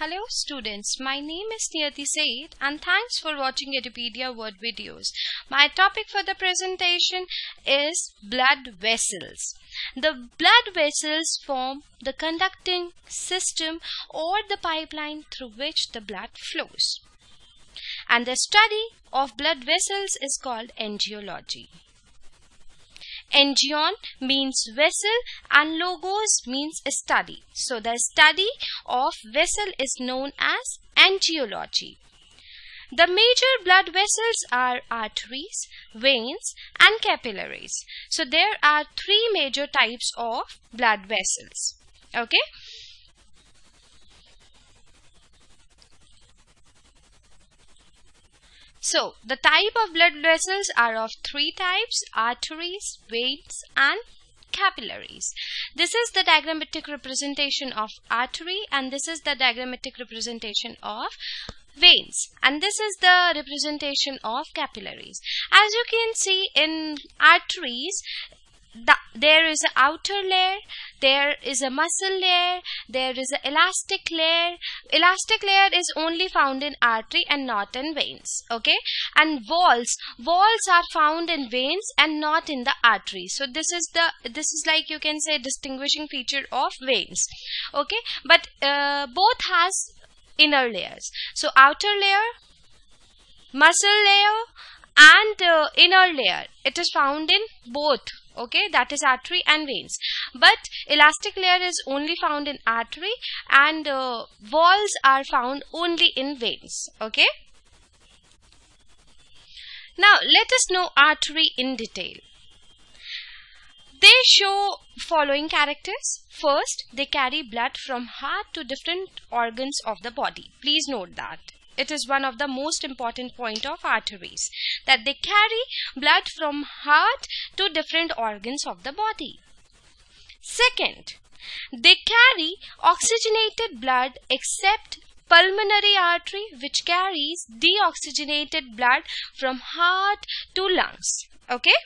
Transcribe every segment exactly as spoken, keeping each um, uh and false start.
Hello students, my name is Niyati Saeed and thanks for watching Edupedia World videos. My topic for the presentation is blood vessels. The blood vessels form the conducting system or the pipeline through which the blood flows. And the study of blood vessels is called angiology. Angion means vessel and logos means study. So the study of vessel is known as angiology. The major blood vessels are arteries, veins and capillaries. So there are three major types of blood vessels. Okay. So, the type of blood vessels are of three types: arteries, veins and capillaries. This is the diagrammatic representation of artery and this is the diagrammatic representation of veins and this is the representation of capillaries. As you can see in arteries, The, there is an outer layer, there is a muscle layer, there is an elastic layer. Elastic layer is only found in artery and not in veins. Okay, and walls, walls are found in veins and not in the artery. So this is the this is like you can say distinguishing feature of veins. Okay, but uh, both has inner layers. So outer layer, muscle layer, and uh, inner layer. It is found in both. Okay, that is artery and veins. But elastic layer is only found in artery and uh, walls are found only in veins. Okay. Now, let us know artery in detail. They show following characters. First, they carry blood from heart to different organs of the body. Please note that. It is one of the most important point of arteries that they carry blood from heart to different organs of the body. Second, they carry oxygenated blood except pulmonary artery, which carries deoxygenated blood from heart to lungs. Okay?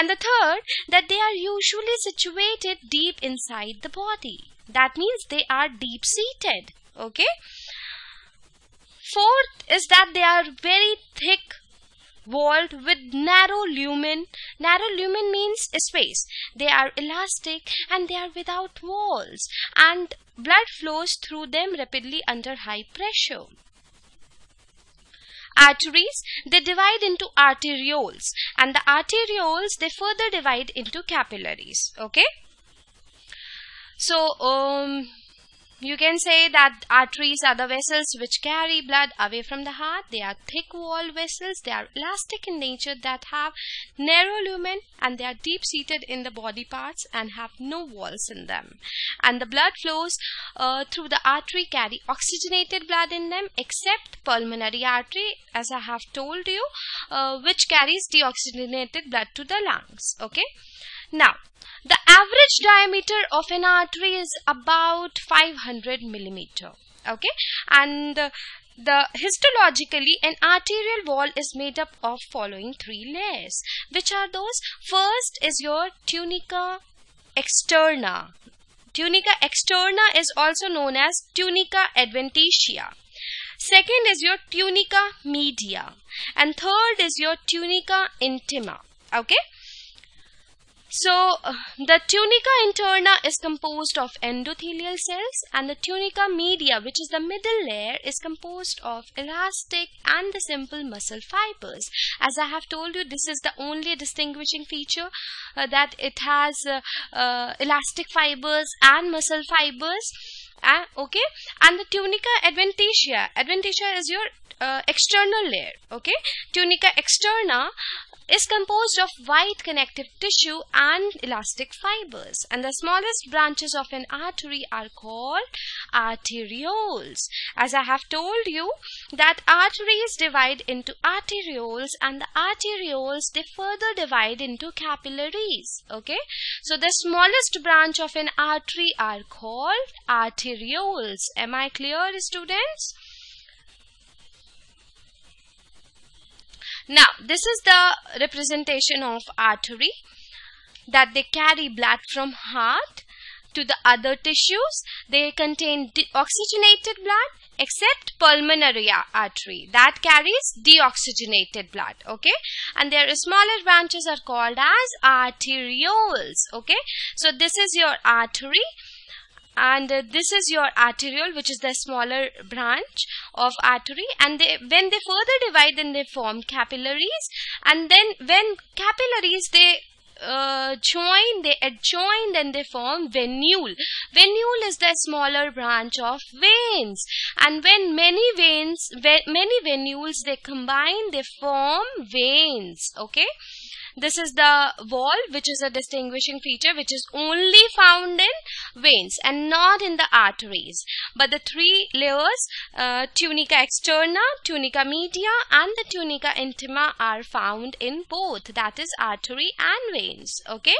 And the third, that they are usually situated deep inside the body. That means they are deep seated. Okay? Fourth is that they are very thick walled with narrow lumen. Narrow lumen means space. They are elastic and they are without walls and blood flows through them rapidly under high pressure. Arteries, they divide into arterioles and the arterioles they further divide into capillaries. Okay. So, um... you can say that arteries are the vessels which carry blood away from the heart. They are thick-walled vessels. They are elastic in nature that have narrow lumen and they are deep-seated in the body parts and have no walls in them. And the blood flows uh, through the artery carry oxygenated blood in them except pulmonary artery, as I have told you, uh, which carries deoxygenated blood to the lungs. Okay. Now, the average diameter of an artery is about five hundred millimeter. Okay, and the, the histologically, an arterial wall is made up of following three layers, which are those. First is your tunica externa. Tunica externa is also known as tunica adventitia. Second is your tunica media, and third is your tunica intima. Okay. So, the tunica interna is composed of endothelial cells and the tunica media, which is the middle layer, is composed of elastic and the simple muscle fibers. As I have told you, this is the only distinguishing feature uh, that it has uh, uh, elastic fibers and muscle fibers. Uh, okay, and the tunica adventitia. Adventitia is your uh, external layer. Okay, tunica externa is composed of white connective tissue and elastic fibers, and the smallest branches of an artery are called arterioles. As I have told you that arteries divide into arterioles and the arterioles they further divide into capillaries. Okay, so the smallest branch of an artery are called arterioles. Am I clear, students? Now, this is the representation of artery, that they carry blood from heart to the other tissues. They contain oxygenated blood except pulmonary artery that carries deoxygenated blood, okay, and their smaller branches are called as arterioles, okay. So this is your artery and uh, this is your arteriole, which is the smaller branch of artery, and they, when they further divide, then they form capillaries, and then when capillaries they uh, join, they adjoin, then they form venule. Venule is the smaller branch of veins, and when many veins, when many venules they combine, they form veins, okay. This is the valve, which is a distinguishing feature, which is only found in veins and not in the arteries. But the three layers, uh, tunica externa, tunica media and the tunica intima, are found in both, that is artery and veins, okay.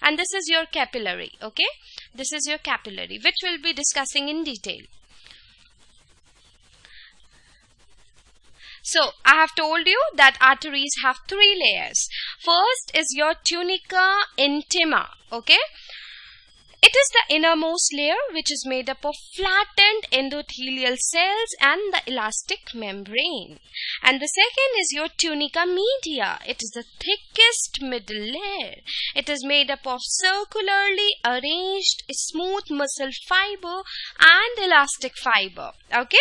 And this is your capillary, okay. This is your capillary, which we'll be discussing in detail. So, I have told you that arteries have three layers. First is your tunica intima, okay. It is the innermost layer which is made up of flattened endothelial cells and the elastic membrane. And the second is your tunica media. It is the thickest middle layer. It is made up of circularly arranged smooth muscle fiber and elastic fiber. Okay?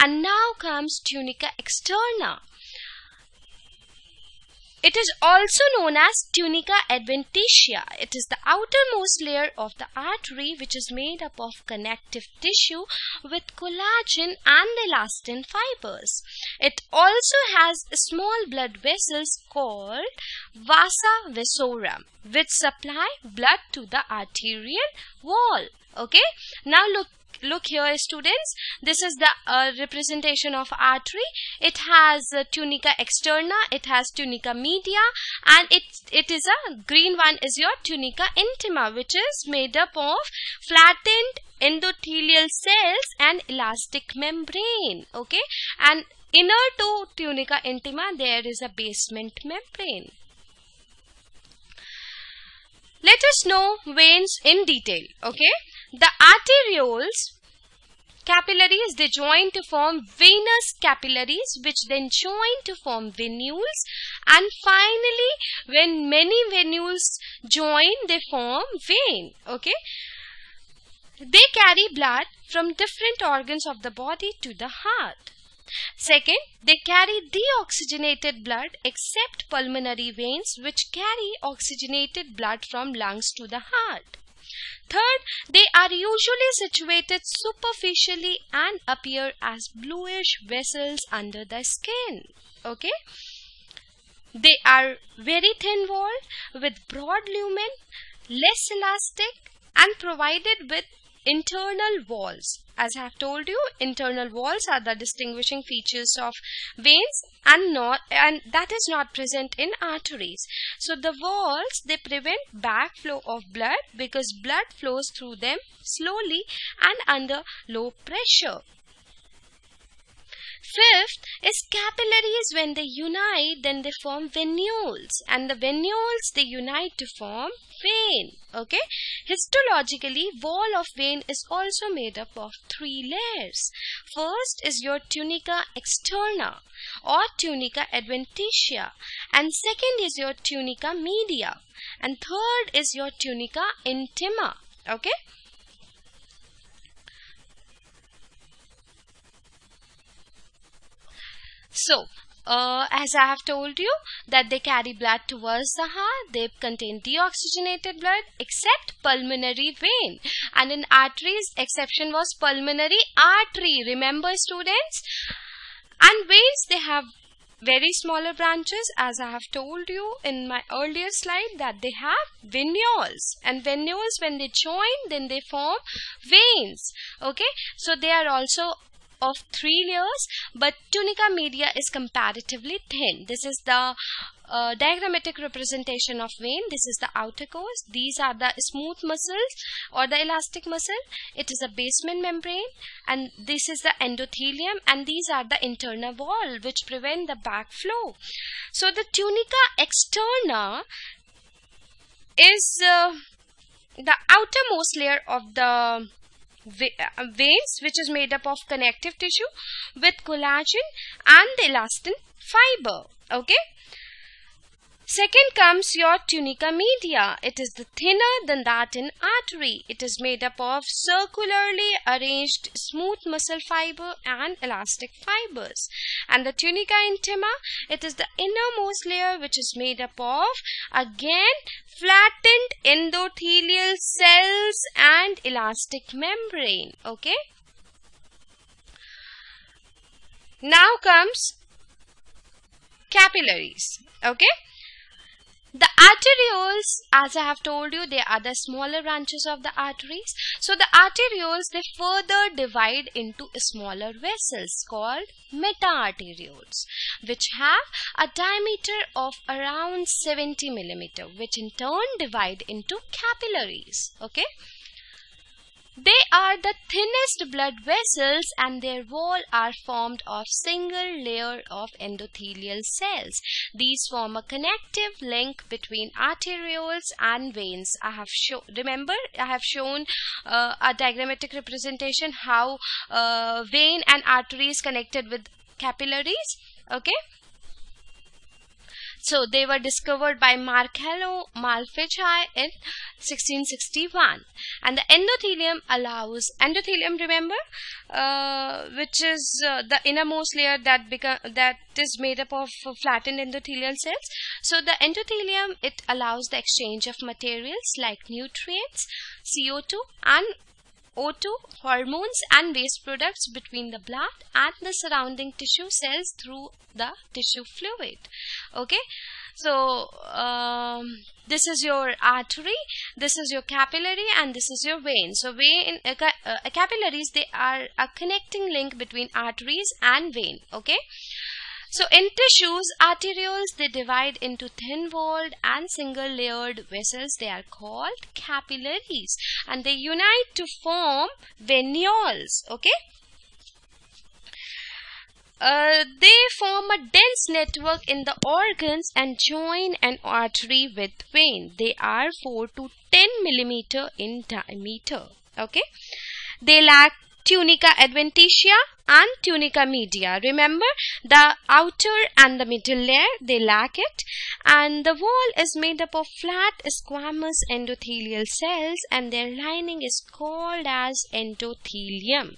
And now comes tunica externa. It is also known as tunica adventitia. It is the outermost layer of the artery which is made up of connective tissue with collagen and elastin fibers. It also has small blood vessels called vasa vasorum, which supply blood to the arterial wall. Okay, now look Look here, students, this is the uh, representation of artery. It has uh, tunica externa, it has tunica media, and it, it is a green one is your tunica intima, which is made up of flattened endothelial cells and elastic membrane, okay. And inner to tunica intima, there is a basement membrane. Let us know veins in detail, okay. The arterioles, capillaries, they join to form venous capillaries, which then join to form venules, and finally when many venules join, they form vein, okay. They carry blood from different organs of the body to the heart. Second, they carry deoxygenated blood except pulmonary veins, which carry oxygenated blood from lungs to the heart. Third, they are usually situated superficially and appear as bluish vessels under the skin, okay. They are very thin-walled with broad lumen, less elastic, and provided with internal walls. As I have told you, internal walls are the distinguishing features of veins, and not, and that is not present in arteries. So the walls, they prevent backflow of blood because blood flows through them slowly and under low pressure. Fifth is capillaries. When they unite, then they form venules, and the venules, they unite to form vein, okay. Histologically, wall of vein is also made up of three layers. First is your tunica externa or tunica adventitia, and second is your tunica media, and third is your tunica intima, okay. So, uh, as I have told you that they carry blood towards the heart, they contain deoxygenated blood except pulmonary vein. And in arteries, exception was pulmonary artery, remember students. And veins, they have very smaller branches, as I have told you in my earlier slide, that they have venules, and venules, when they join, then they form veins, okay. So they are also of three layers, but tunica media is comparatively thin. This is the uh, diagrammatic representation of vein. This is the outer course. These are the smooth muscles or the elastic muscle. It is a basement membrane, and this is the endothelium, and these are the internal wall which prevent the backflow. So the tunica externa is uh, the outermost layer of the veins, which is made up of connective tissue with collagen and the elastin fiber. Okay. Second comes your tunica media. It is the thinner than that in artery. It is made up of circularly arranged smooth muscle fiber and elastic fibers. And the tunica intima, it is the innermost layer which is made up of, again, flattened endothelial cells and elastic membrane. Okay. Now comes capillaries. Okay. The arterioles, as I have told you, they are the smaller branches of the arteries. So the arterioles, they further divide into smaller vessels called meta-arterioles, which have a diameter of around seventy millimeter, which in turn divide into capillaries. Okay. They are the thinnest blood vessels and their wall are formed of single layer of endothelial cells. These form a connective link between arterioles and veins. I have shown, remember, I have shown uh, a diagrammatic representation how uh, vein and artery is connected with capillaries. Okay. So they were discovered by Marcello Malpighi in sixteen sixty-one, and the endothelium allows endothelium. Remember, uh, which is uh, the innermost layer that become that is made up of flattened endothelial cells. So the endothelium, it allows the exchange of materials like nutrients, C O two, and O two, hormones and waste products between the blood and the surrounding tissue cells through the tissue fluid. Okay, so um, this is your artery, this is your capillary, and this is your vein. So vein, uh, uh, capillaries, they are a connecting link between arteries and vein. Okay. So in tissues, arterioles, they divide into thin-walled and single-layered vessels. They are called capillaries, and they unite to form venules. Okay. Uh, they form a dense network in the organs and join an artery with vein. They are four to ten millimeter in diameter. Okay. They lack tunica adventitia and tunica media. Remember, the outer and the middle layer, they lack it, and the wall is made up of flat squamous endothelial cells, and their lining is called as endothelium.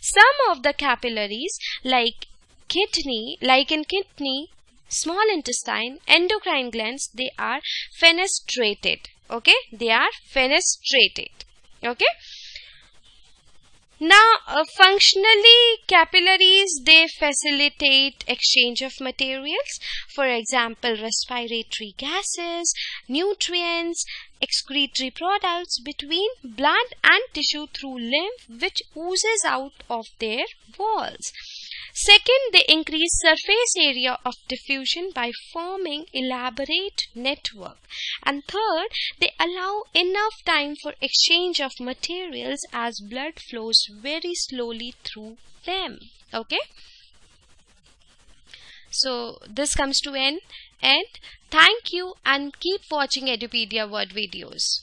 Some of the capillaries, like kidney, like in kidney, small intestine, endocrine glands, they are fenestrated. Okay, they are fenestrated. Okay. Now, uh, functionally, capillaries, they facilitate exchange of materials. For example, respiratory gases, nutrients, excretory products between blood and tissue through lymph, which oozes out of their walls. Second, they increase surface area of diffusion by forming elaborate network. And third, they allow enough time for exchange of materials as blood flows very slowly through them. Okay. So this comes to an end. Thank you, and keep watching Edupedia World videos.